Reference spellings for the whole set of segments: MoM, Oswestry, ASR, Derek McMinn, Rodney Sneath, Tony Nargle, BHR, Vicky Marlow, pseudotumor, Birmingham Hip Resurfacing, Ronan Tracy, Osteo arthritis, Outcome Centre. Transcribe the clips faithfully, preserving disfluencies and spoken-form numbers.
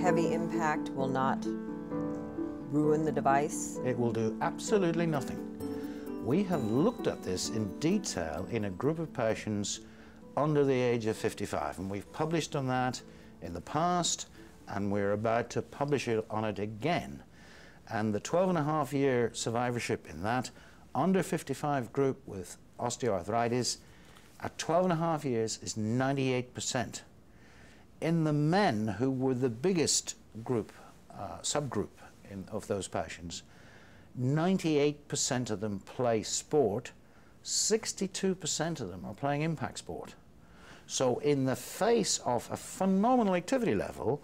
heavy impact will not ruin the device? It will do absolutely nothing. We have looked at this in detail in a group of patients under the age of fifty-five, and we've published on that in the past, and we're about to publish it on it again. And the twelve and a half year survivorship in that under fifty-five group with osteoarthritis at twelve and a half years is ninety-eight percent. In the men, who were the biggest group, uh, subgroup in, of those patients, ninety-eight percent of them play sport, sixty-two percent of them are playing impact sport. So in the face of a phenomenal activity level,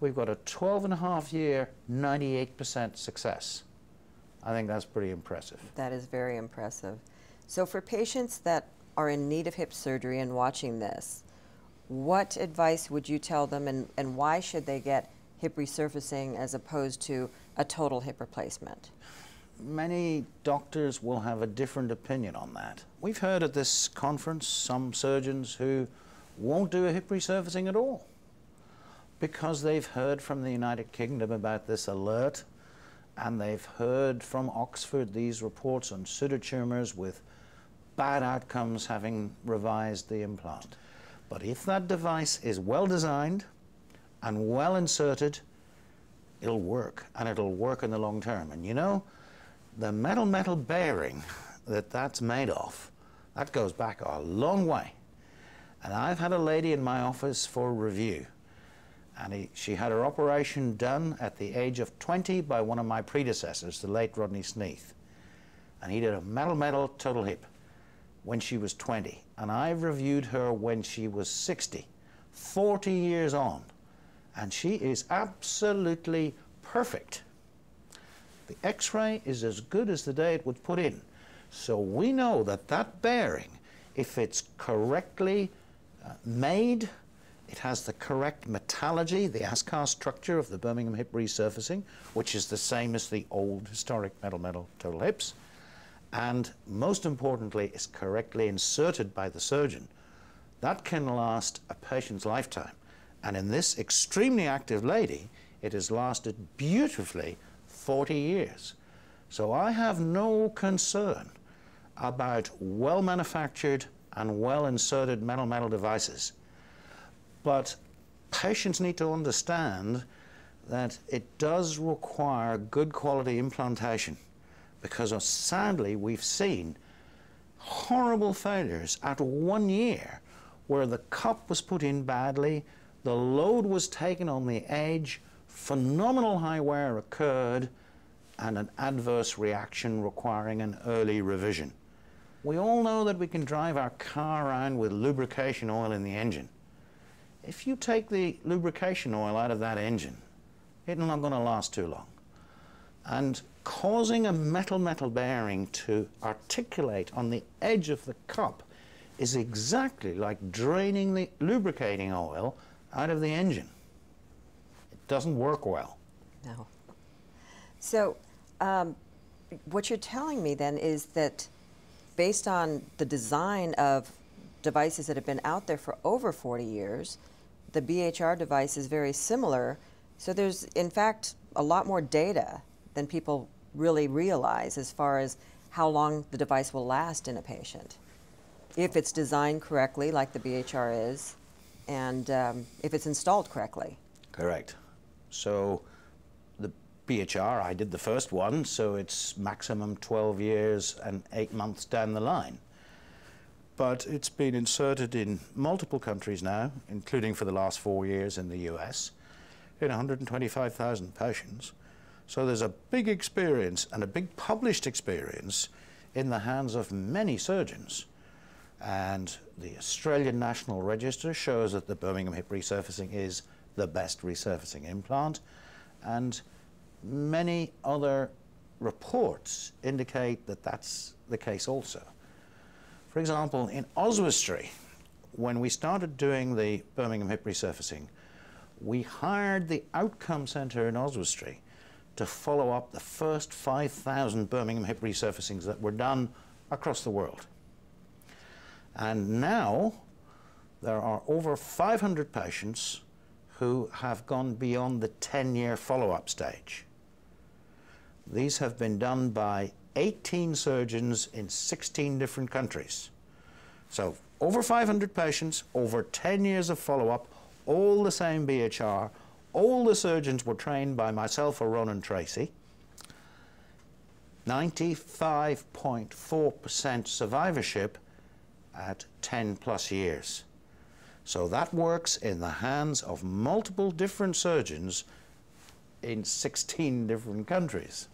we've got a twelve and a half year, ninety-eight percent success. I think that's pretty impressive. That is very impressive. So for patients that are in need of hip surgery and watching this, what advice would you tell them, and, and why should they get hip resurfacing as opposed to a total hip replacement? Many doctors will have a different opinion on that. We've heard at this conference some surgeons who won't do a hip resurfacing at all, because they've heard from the United Kingdom about this alert, and they've heard from Oxford these reports on pseudotumours with bad outcomes having revised the implant. But if that device is well designed and well inserted, it'll work, and it'll work in the long term. And you know, the metal metal bearing that that's made of, that goes back a long way. And I've had a lady in my office for review, and he, she had her operation done at the age of twenty by one of my predecessors, the late Rodney Sneath. And he did a metal metal total hip when she was twenty. And I reviewed her when she was sixty, forty years on. And she is absolutely perfect. The x-ray is as good as the day it was put in. So we know that that bearing, if it's correctly uh, made, it has the correct metallurgy, the ASCAR structure of the Birmingham hip resurfacing, which is the same as the old historic metal-metal total hips, and most importantly, is correctly inserted by the surgeon. That can last a patient's lifetime. And in this extremely active lady, it has lasted beautifully forty years. So I have no concern about well-manufactured and well-inserted metal-metal devices. But patients need to understand that it does require good quality implantation, because uh, sadly we've seen horrible failures at one year where the cup was put in badly, the load was taken on the edge, phenomenal high wear occurred, and an adverse reaction requiring an early revision. We all know that we can drive our car around with lubrication oil in the engine. If you take the lubrication oil out of that engine, it's not going to last too long. And causing a metal-metal bearing to articulate on the edge of the cup is exactly like draining the lubricating oil out of the engine. It doesn't work well. No. So um, what you're telling me then is that based on the design of devices that have been out there for over forty years, the B H R device is very similar. So there's, in fact, a lot more data than people really realize as far as how long the device will last in a patient, if it's designed correctly, like the B H R is, and um, if it's installed correctly. Correct. So the B H R, I did the first one, so it's maximum twelve years and eight months down the line. But it's been inserted in multiple countries now, including for the last four years in the U S, in one hundred twenty-five thousand patients. So there's a big experience and a big published experience in the hands of many surgeons. And the Australian National Register shows that the Birmingham hip resurfacing is the best resurfacing implant. And many other reports indicate that that's the case also. For example, in Oswestry, when we started doing the Birmingham hip resurfacing, we hired the Outcome Centre in Oswestry to follow up the first five thousand Birmingham hip resurfacings that were done across the world. And now there are over five hundred patients who have gone beyond the ten-year follow-up stage. These have been done by eighteen surgeons in sixteen different countries. So over five hundred patients, over ten years of follow-up, all the same B H R, all the surgeons were trained by myself or Ronan Tracy. ninety-five point four percent survivorship at ten plus years. So that works in the hands of multiple different surgeons in sixteen different countries.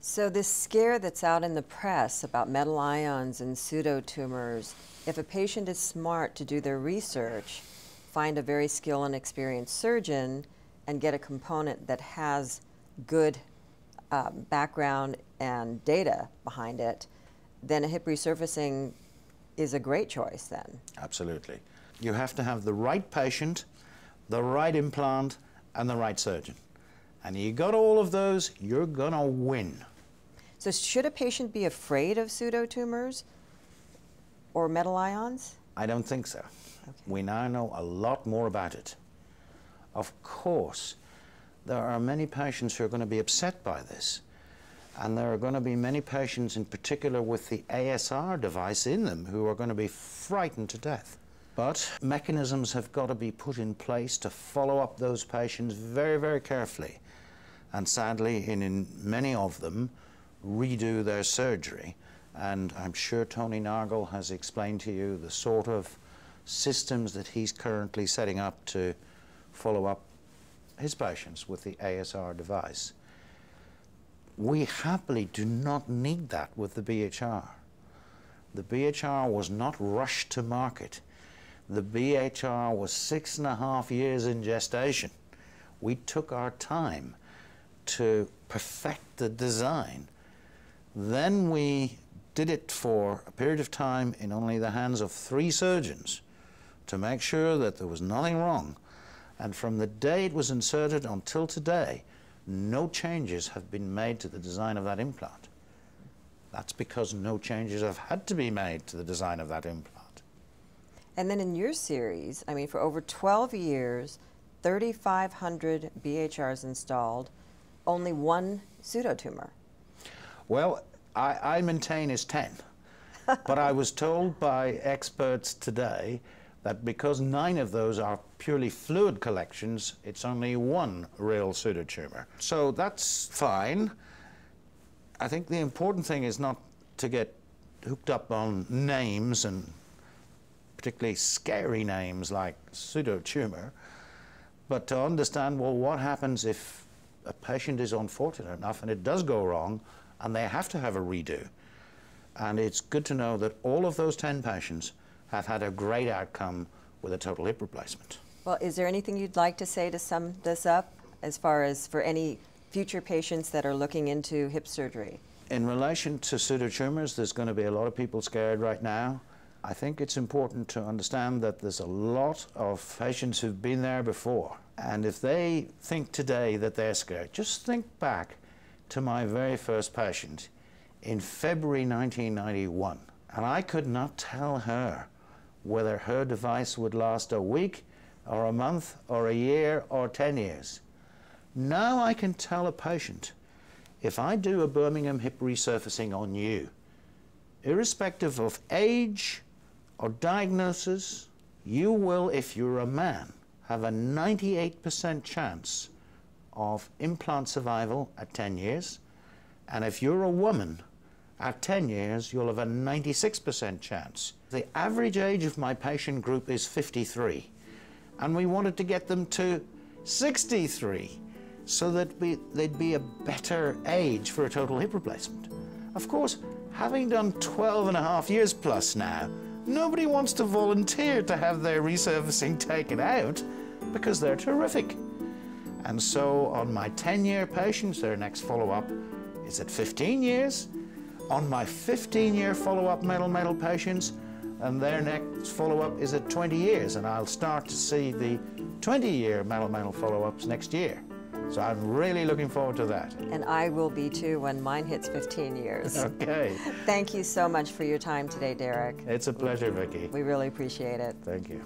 So this scare that's out in the press about metal ions and pseudotumors, if a patient is smart to do their research, find a very skilled and experienced surgeon and get a component that has good uh, background and data behind it, then a hip resurfacing is a great choice then. Absolutely. You have to have the right patient, the right implant, and the right surgeon. And you got all of those, you're gonna win. So should a patient be afraid of pseudotumors or metal ions? I don't think so. Okay. We now know a lot more about it. Of course, there are many patients who are going to be upset by this. And there are going to be many patients in particular with the A S R device in them who are going to be frightened to death. But mechanisms have got to be put in place to follow up those patients very, very carefully. And sadly, in, in many of them, redo their surgery. And I'm sure Tony Nargle has explained to you the sort of systems that he's currently setting up to follow up his patients with the A S R device. We happily do not need that with the B H R. The B H R was not rushed to market. The B H R was six and a half years in gestation. We took our time to perfect the design. Then we did it for a period of time in only the hands of three surgeons to make sure that there was nothing wrong. And from the day it was inserted until today, no changes have been made to the design of that implant. That's because no changes have had to be made to the design of that implant. And then in your series, I mean, for over twelve years, thirty-five hundred B H Rs installed, only one pseudotumor. Well, I, I maintain is ten, but I was told by experts today that because nine of those are purely fluid collections, it's only one real pseudotumor. So that's fine. I think the important thing is not to get hooked up on names, and particularly scary names like pseudotumor, but to understand, well, what happens if a patient is unfortunate enough and it does go wrong, and they have to have a redo. And it's good to know that all of those ten patients have had a great outcome with a total hip replacement. Well, is there anything you'd like to say to sum this up as far as for any future patients that are looking into hip surgery? In relation to pseudotumors, there's going to be a lot of people scared right now. I think it's important to understand that there's a lot of patients who've been there before. And if they think today that they're scared, just think back to my very first patient in February nineteen ninety-one. And I could not tell her whether her device would last a week or a month or a year or ten years. Now I can tell a patient, if I do a Birmingham hip resurfacing on you, irrespective of age or diagnosis, you will, if you're a man, have a ninety-eight percent chance of implant survival at ten years, and if you're a woman, at ten years you'll have a ninety-six percent chance. The average age of my patient group is fifty-three, and we wanted to get them to sixty-three so that we, they'd be a better age for a total hip replacement. Of course, having done twelve and a half years plus now, nobody wants to volunteer to have their resurfacing taken out because they're terrific. And so on my ten-year patients, their next follow-up is at fifteen years. On my fifteen-year follow-up metal metal patients, and their next follow-up is at twenty years. And I'll start to see the twenty-year metal metal follow-ups next year. So I'm really looking forward to that. And I will be too when mine hits fifteen years. Okay. Thank you so much for your time today, Derek. It's a pleasure, Vicky. We really appreciate it. Thank you.